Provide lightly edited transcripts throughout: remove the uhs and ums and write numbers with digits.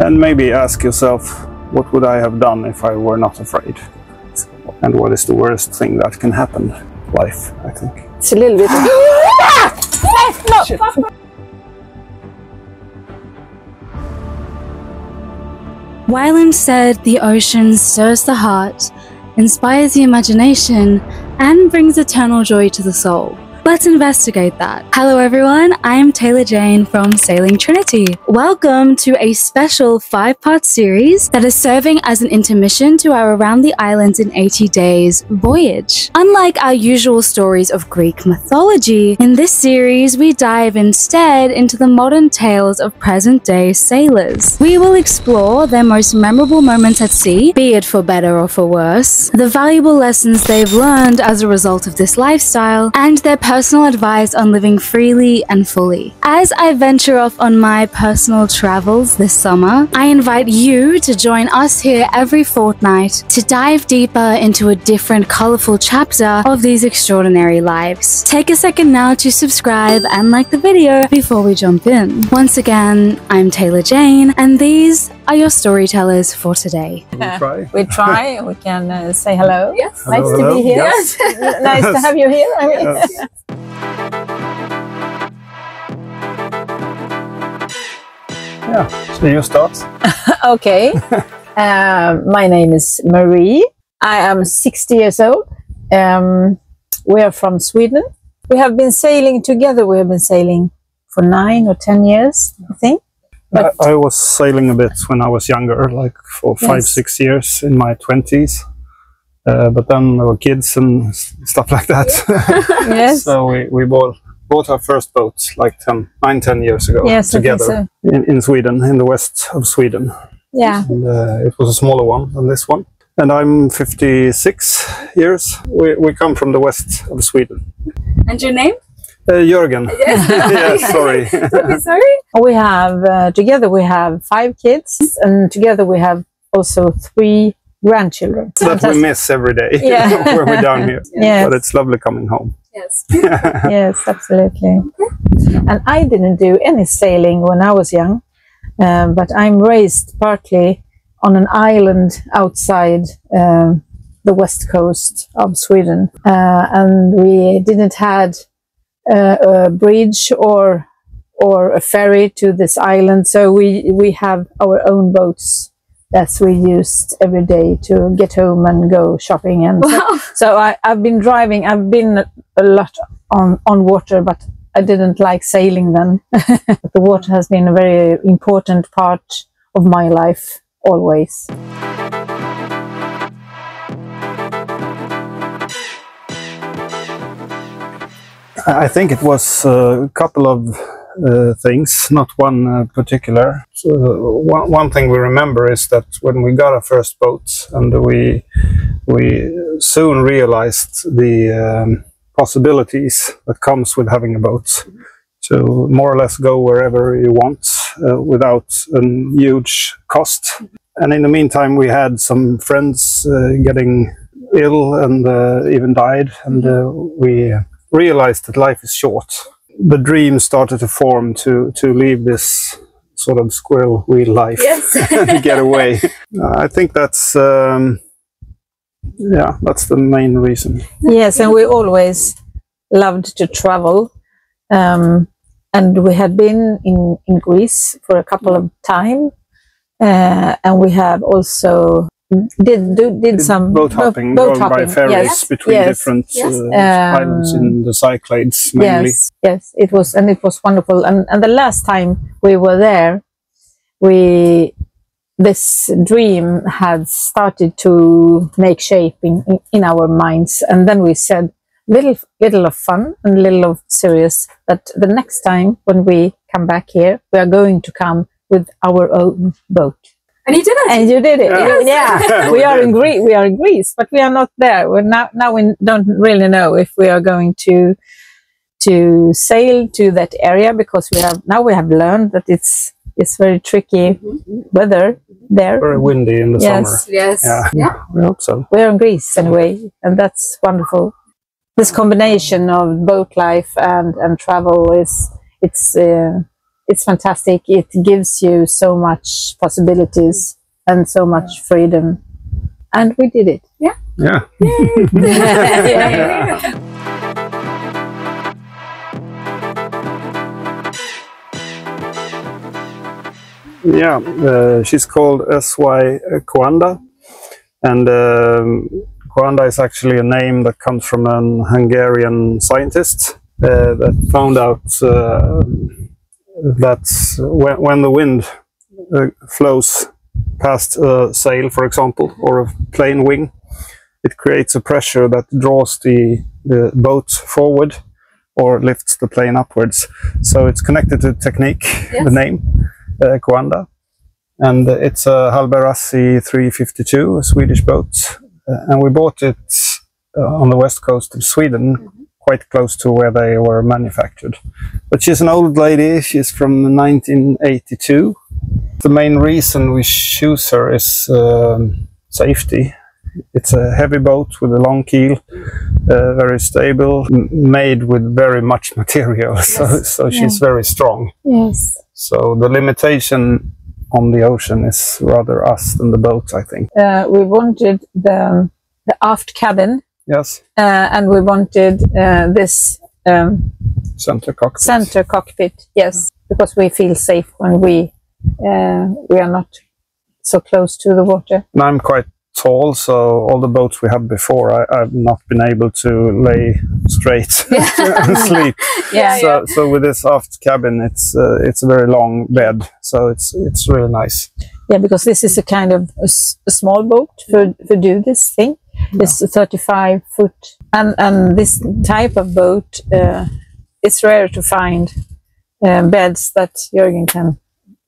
and maybe ask yourself, what would I have done if I were not afraid? And what is the worst thing that can happen? Life, I think. It's a little bit of... No! Shit. Weiland said the ocean stirs the heart, inspires the imagination, and brings eternal joy to the soul. Let's investigate that. Hello everyone, I'm Taylor Jane from Sailing Trinity. Welcome to a special 5-part series that is serving as an intermission to our Around the Islands in 80 Days voyage. Unlike our usual stories of Greek mythology, in this series we dive instead into the modern tales of present-day sailors. We will explore their most memorable moments at sea, be it for better or for worse, the valuable lessons they've learned as a result of this lifestyle, and their personal advice on living freely and fully. As I venture off on my personal travels this summer, I invite you to join us here every fortnight to dive deeper into a different colorful chapter of these extraordinary lives. Take a second now to subscribe and like the video before we jump in. Once again, I'm Taylor Jane, and these are your storytellers for today. We try. We can say hello. Yes. Hello, nice hello. To be here. Yes. Nice to have you here. I mean. Yes. Yeah, so you start. Okay. My name is Marie. I am 60 years old. We are from Sweden. We have been sailing together. We have been sailing for 9 or 10 years, I think. But I was sailing a bit when I was younger, like for yes. 5-6 years in my 20s. But then there were kids and stuff like that. Yeah. Yes. So we bought our first boat like 9-10 years ago, yes, together, so. in Sweden, in the west of Sweden. Yeah. And, it was a smaller one than this one. And I'm 56 years. We come from the west of Sweden. And your name? Jörgen. Yes. Yeah, sorry. Okay, sorry. We have, together we have 5 kids, and together we have also 3 grandchildren. That we miss every day, yeah. When we're down here. Yes. But it's lovely coming home. Yes. Yes, absolutely. And I didn't do any sailing when I was young, but I'm raised partly on an island outside the west coast of Sweden. And we didn't had a bridge or a ferry to this island, so we have our own boats that we used every day to get home and go shopping. And wow. So I've been driving. I've been a lot on water, but I didn't like sailing then. But the water has been a very important part of my life always. I think it was a couple of things, not one particular. So, one thing we remember is that when we got our first boat, and we soon realized the possibilities that comes with having a boat. So more or less go wherever you want without a huge cost. And in the meantime, we had some friends getting ill and even died, and we realized that life is short. The dream started to form to leave this sort of squirrel wheel life, yes. And get away. I think that's yeah, that's the main reason. Yes, and we always loved to travel, and we had been in Greece for a couple of time, and we have also did some boat hopping, going by ferries, yes. Between yes. different yes. Islands in the Cyclades mainly. Yes, yes, it was, and it was wonderful. And the last time we were there, this dream had started to make shape in our minds, and then we said little of fun and little of serious. But the next time when we come back here, we are going to come with our own boat. And you did it. And you did it. Yes. Yes. Yeah, we are in Greece, but we are not there. We're now we don't really know if we are going to sail to that area, because we have learned that it's very tricky weather there. Very windy in the yes. summer. Yes. Yeah. Yeah. We hope so. We're in Greece anyway, and that's wonderful. This combination of boat life and travel is it's fantastic. It gives you so much possibilities and so much freedom. And we did it. Yeah. Yeah. Yeah. Yeah, she's called S.Y. Coanda, and Coanda is actually a name that comes from an Hungarian scientist that found out that when the wind flows past a sail, for example, or a plane wing, it creates a pressure that draws the boat forward or lifts the plane upwards. So it's connected to technique, yes. The name. Coanda, and it's a Hallberg Rassy 352, a Swedish boat, and we bought it on the west coast of Sweden, quite close to where they were manufactured. But she's an old lady, she's from 1982. The main reason we choose her is safety. It's a heavy boat with a long keel, very stable, made with very much material, yes. so she's very strong. Yes. So the limitation on the ocean is rather us than the boat, I think. We wanted the aft cabin. Yes. And we wanted this center cockpit. Center cockpit, yes, because we feel safe when we are not so close to the water. And I'm quite tall, so all the boats we had before, I've not been able to lay straight and sleep. Yeah, so with this aft cabin, it's a very long bed, so it's really nice. Yeah, because this is a kind of a small boat for do this thing. Yeah. It's 35 foot, and this type of boat, it's rare to find beds that Jörgen can.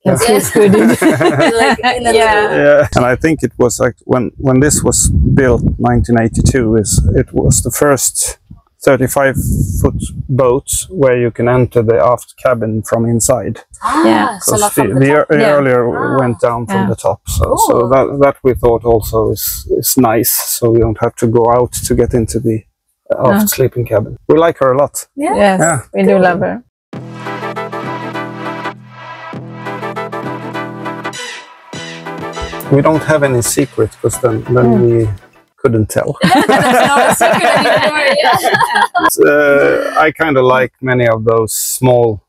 Yes, yes. Good. Like, yeah. And I think it was like when this was built, 1982, it was the first 35-foot boat where you can enter the aft cabin from inside. Yeah, so the earlier went down from the top. So that we thought also is nice. So we don't have to go out to get into the aft sleeping cabin. We like her a lot. Yeah. Yes, yeah. We do love her. We don't have any secrets, because then we couldn't tell. That's not a secret anymore, yeah. I kind of like many of those small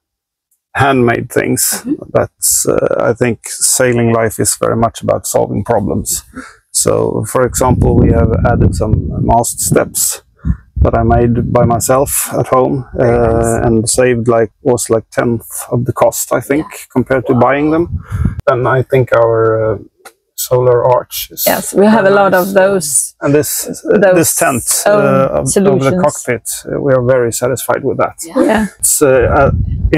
handmade things. That's, I think sailing life is very much about solving problems. So, for example, we have added some mast steps that I made by myself at home, and saved like 10th of the cost, I think, compared to buying them. And I think our solar arch. Yes, we have a lot of those. And this tent of the cockpit, we are very satisfied with that. Yeah. Yeah. It's,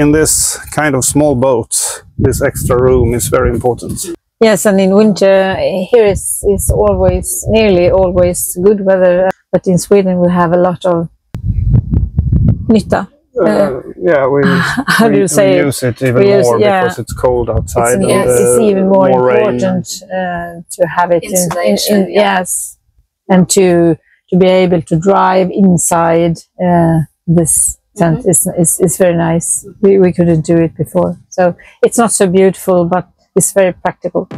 in this kind of small boat, this extra room is very important. Yes, and in winter here is always, nearly always good weather. But in Sweden we have a lot of nytta. Yeah, we use it even more because it's cold outside. It's even more important to have it in yes, and to be able to drive inside this tent is very nice. We couldn't do it before, so it's not so beautiful, but it's very practical.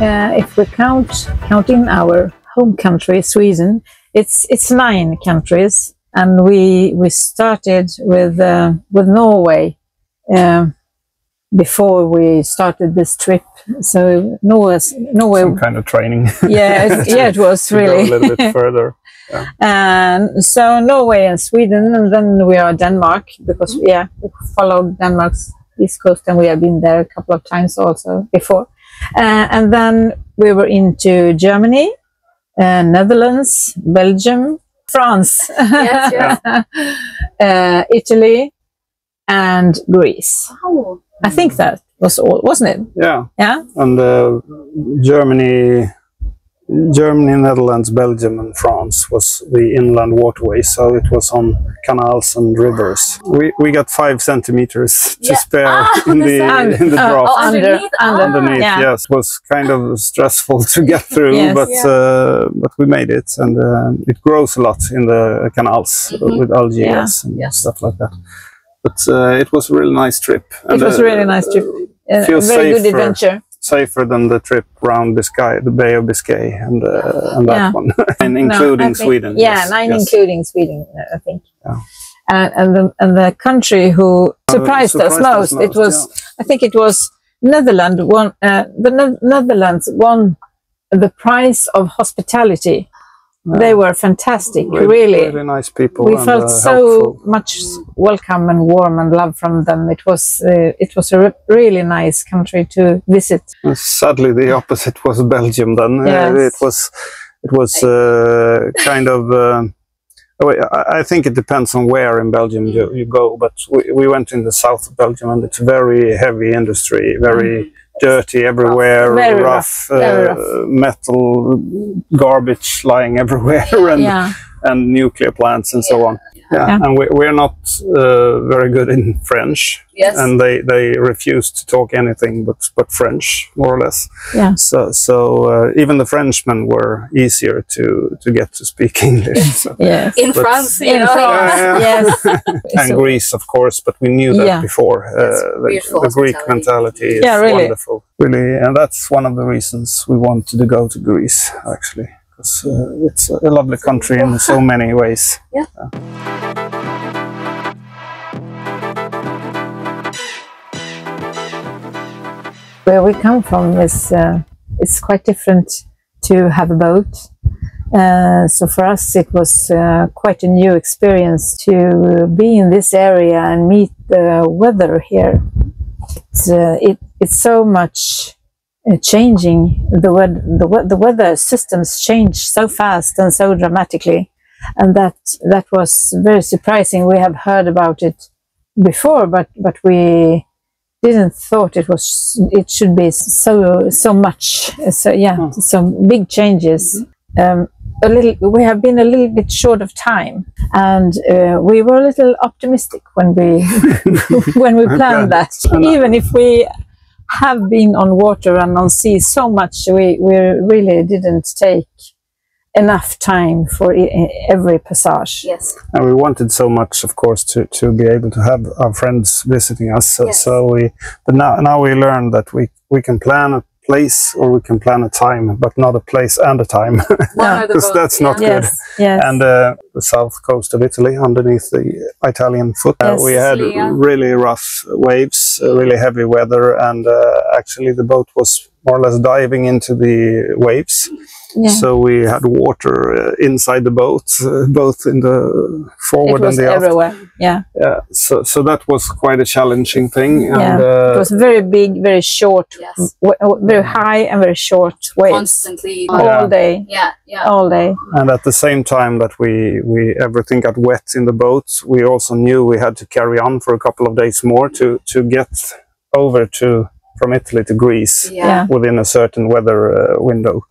If we count in our home country, Sweden, it's 9 countries, and we started with Norway before we started this trip. So Norway, some kind of training. Yeah, it was really go a little bit further. Yeah. And so Norway and Sweden, and then we are Denmark, because we followed Denmark's east coast, and we have been there a couple of times also before. And then we were into Germany. Netherlands, Belgium, France, yes, Italy, and Greece. Oh. I think that was all, wasn't it? Yeah. Yeah. And Germany Germany, Netherlands, Belgium and France was the inland waterway, so it was on canals and rivers. We got 5 centimeters to spare in the draft. Oh, underneath, yes. It was kind of stressful to get through, but we made it, and it grows a lot in the canals with algae and stuff like that. But it was a really nice trip. And it was a really nice trip. Very good adventure. Safer than the trip round Biscay, the Bay of Biscay, and that one, and including Sweden. Yeah, including Sweden, I think. Yeah. And the country who surprised us most, it was I think it was Netherlands won. The Netherlands won the prize of hospitality. Yeah. They were fantastic, really nice people. We felt so much welcome and warm and love from them. It was a really nice country to visit. Sadly, the opposite was Belgium. Then it was kind of. I think it depends on where in Belgium you go, but we went in the south of Belgium, and it's very heavy industry, very dirty everywhere, rough, metal garbage lying everywhere, and nuclear plants and so on. Yeah. And we're not very good in French, and they refuse to talk anything but French, more or less. Yeah. So even the Frenchmen were easier to get to speak English. So. In France, and Greece, of course. But we knew that before. The Greek mentality is wonderful, really, and that's one of the reasons we wanted to go to Greece, actually. Because it's a lovely country in so many ways. Yeah. Where we come from is it's quite different to have a boat. So for us it was quite a new experience to be in this area and meet the weather here. It's so much. Changing the weather systems change so fast and so dramatically, and that was very surprising. We have heard about it before, but we didn't thought it should be so much. So some big changes. We have been a little bit short of time, and we were a little optimistic when we planned that, even if we have been on water and on sea so much, we really didn't take enough time for every passage. Yes, and we wanted so much, of course, to be able to have our friends visiting us. So, but now we learned that we can plan a place, or we can plan a time, but not a place and a time, because that's not good. Yes. And the south coast of Italy, underneath the Italian foot, we had really rough waves, really heavy weather, and actually the boat was more or less diving into the waves. Yeah. So we had water inside the boat, both in the forward and the everywhere. So that was quite a challenging thing. And, it was very big, very short, very high and very short waves. Constantly, all day. All day. And at the same time that we everything got wet in the boat, we also knew we had to carry on for a couple of days more to get over from Italy to Greece within a certain weather window.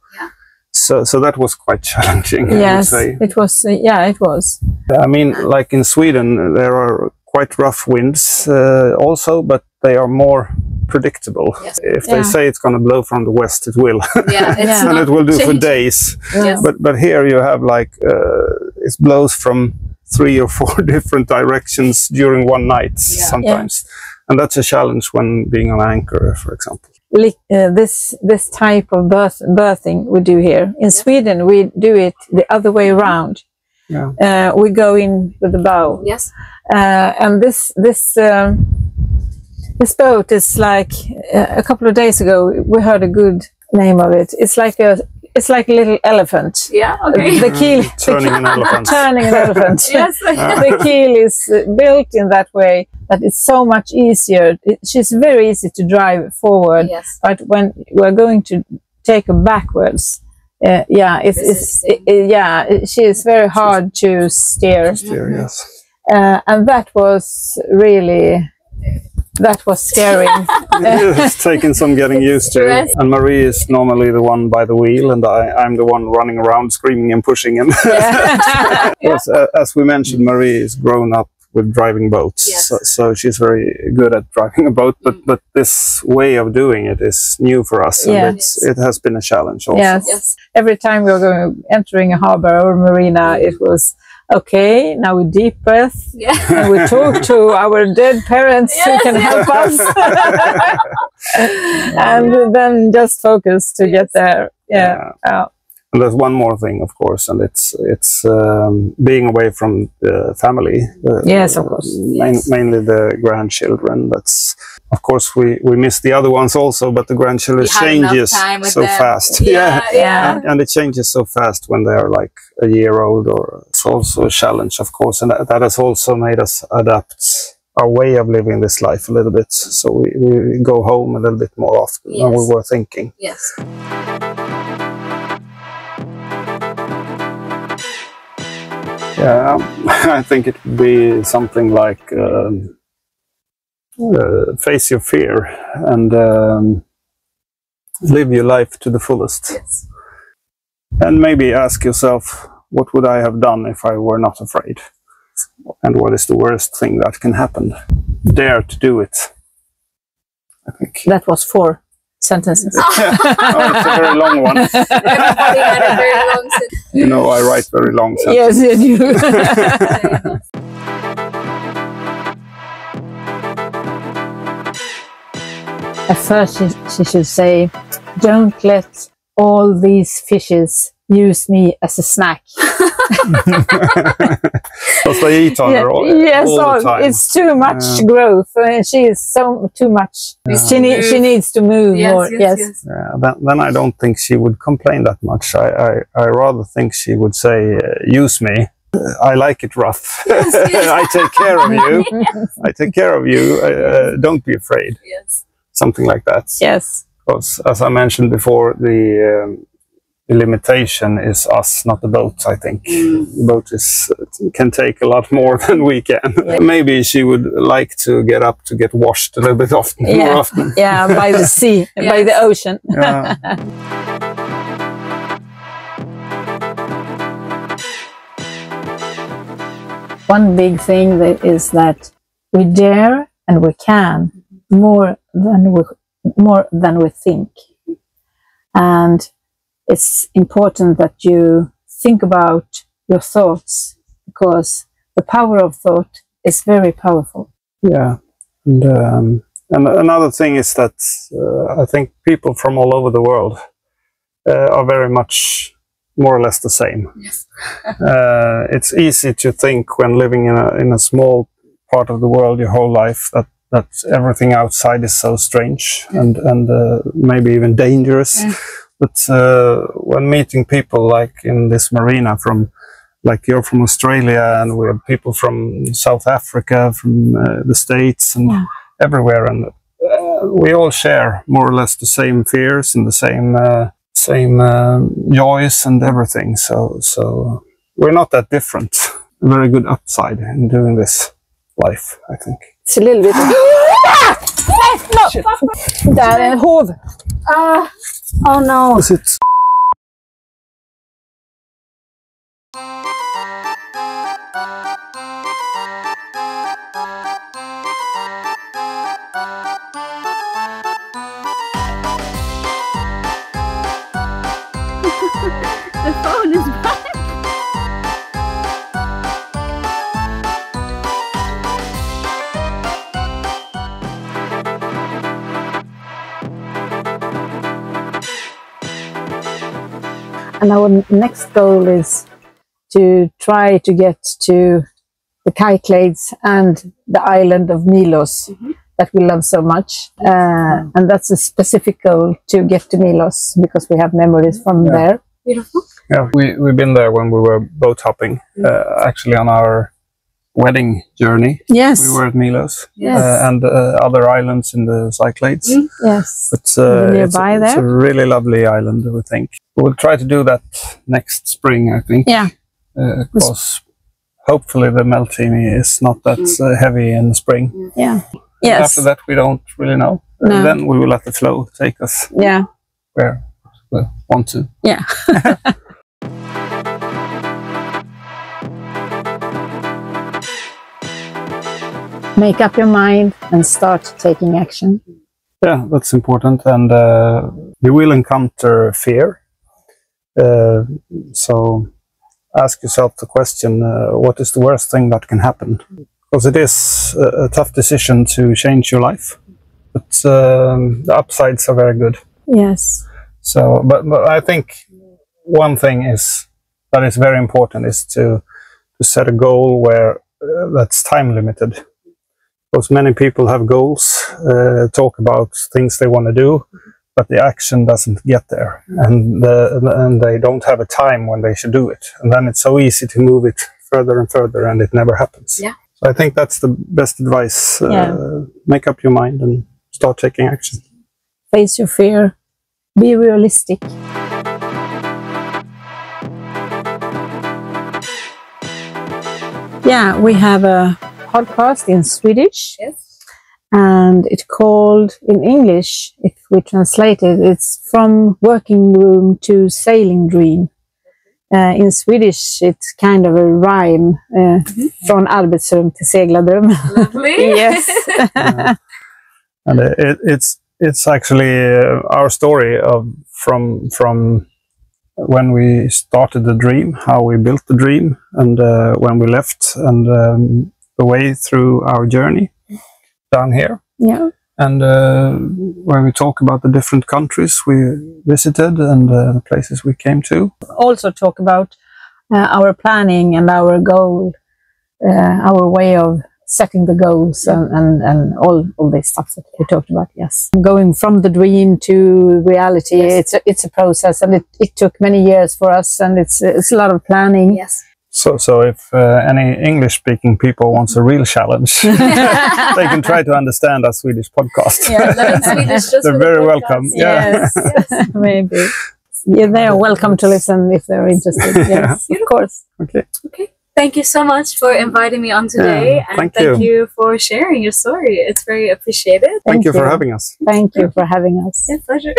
So that was quite challenging. Yes, it was. It was. I mean, like in Sweden, there are quite rough winds also, but they are more predictable. Yes. If they say it's going to blow from the west, it will. And it will do for days. Yes. But here you have like it blows from 3 or 4 different directions during one night sometimes, and that's a challenge when being on anchor, for example. This type of berthing we do here in Sweden, we do it the other way around. We go in with the bow, and this boat is like a couple of days ago we heard a good name of it. It's like a little elephant. The keel turning an elephant. The keel is built in that way that it's so much easier. She's very easy to drive forward, but when we're going to take her backwards, she is very hard to steer. And that was really That was scary. It's taken some getting used to. Yes. And Marie is normally the one by the wheel, and I'm the one running around screaming and pushing. And yeah. Yes, as we mentioned, Marie is grown up with driving boats. Yes. So she's very good at driving a boat, but this way of doing it is new for us, and it has been a challenge also. Yes. Yes. Every time we were entering a harbor or marina, it was, okay, now we deep breath, and we talk to our dead parents who can help us. And then just focus to get there. Yeah. And there's one more thing, of course, and it's being away from the family. Yes, of course. Mainly the grandchildren. That's, of course, we miss the other ones also, but the grandchildren changes so fast. Yeah. And it changes so fast when they are like a year old, or it's also a challenge, of course, and that has also made us adapt our way of living this life a little bit. So we go home a little bit more often than we were thinking. Yes. Yeah, I think it would be something like face your fear and live your life to the fullest. Yes. And maybe ask yourself, what would I have done if I were not afraid? And what is the worst thing that can happen? Dare to do it, I think. That was 4 sentences. Oh, it's a very long one. Everybody had a very long sentence. You know, I write very long sentences. Yes, you do. At first, she should say, don't let all these fishes use me as a snack. Because they eat on her all the time. It's too much growth. I mean, she is so too much. Yeah. She needs to move more. Yes. Yeah, then I don't think she would complain that much. I rather think she would say, use me. I like it rough. Yes, yes. I take care of you. Yes. I take care of you. Don't be afraid. Yes. Something like that. Yes. Because as I mentioned before, the limitation is us, not the boat, I think. The boat can take a lot more than we can. Yeah. Maybe she would like to get up to get washed a little bit more often. Yeah, by the sea, by the ocean. Yeah. One big thing is that we dare and we can more than we think. And it's important that you think about your thoughts, because the power of thought is very powerful. Yeah. And another thing is that I think people from all over the world are very much more or less the same. Yes. It's easy to think, when living in a small part of the world your whole life, that everything outside is so strange and maybe even dangerous. Yeah. But when meeting people like in this marina, like you're from Australia, and we have people from South Africa, from the States, and everywhere, and we all share more or less the same fears and the same joys and everything. So we're not that different. A very good upside in doing this life, I think. It's a little bit. No, där är en hov. Oh no. Is it? The phone is back. And our next goal is to try to get to the Cyclades and the island of Milos that we love so much. And that's a specific goal, to get to Milos, because we have memories from there. Beautiful. Yeah, we've been there when we were boat hopping, actually on our wedding journey. Yes. We were at Milos and other islands in the Cyclades. Yes. But it's a really lovely island, we think. We'll try to do that next spring, I think. Yeah. Because hopefully the Meltemi is not that heavy in the spring. Yeah. Yes. And after that, we don't really know. No. And then we will let the flow take us where we want to. Yeah. Make up your mind and start taking action. Yeah, that's important. And you will encounter fear. So ask yourself the question, what is the worst thing that can happen? Because it is a tough decision to change your life, but the upsides are very good. Yes. So, but I think one thing is that is very important is to set a goal where that's time limited. Because many people have goals, talk about things they want to do, but the action doesn't get there, and they don't have a time when they should do it, and then it's so easy to move it further and further, and it never happens. Yeah. So I think that's the best advice. Make up your mind and start taking action. Face your fear. Be realistic. Yeah, we have a podcast in Swedish. Yes. And it's called, in English, if we translate it, it's From Working Room to Sailing Dream. In Swedish, it's kind of a rhyme, Från Arbetsrum till Segladröm. Lovely! Yes! And it's actually our story of from when we started the dream, how we built the dream, and when we left, and the way through our journey. Down here, yeah, and where we talk about the different countries we visited and the places we came to. Also talk about our planning and our goal, our way of setting the goals and all this stuff that we talked about. Yes, going from the dream to reality. Yes. It's a process, and it took many years for us, and it's a lot of planning. Yes. So if any English-speaking people wants a real challenge, they can try to understand our Swedish podcast. Yeah, Swedish just they're very welcome. Yes, yeah. Yes, maybe. Yeah, they are welcome to listen if they're interested. Yes, yeah. Of course. Okay. Okay. Thank you so much for inviting me on today, and thank you for sharing your story. It's very appreciated. Thank you for having us. Thank you for having us. Yeah, pleasure.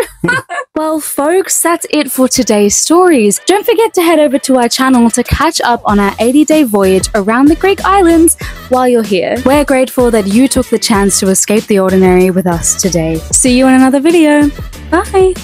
Well, folks, that's it for today's stories. Don't forget to head over to our channel to catch up on our 80-day voyage around the Greek islands while you're here. We're grateful that you took the chance to escape the ordinary with us today. See you in another video. Bye.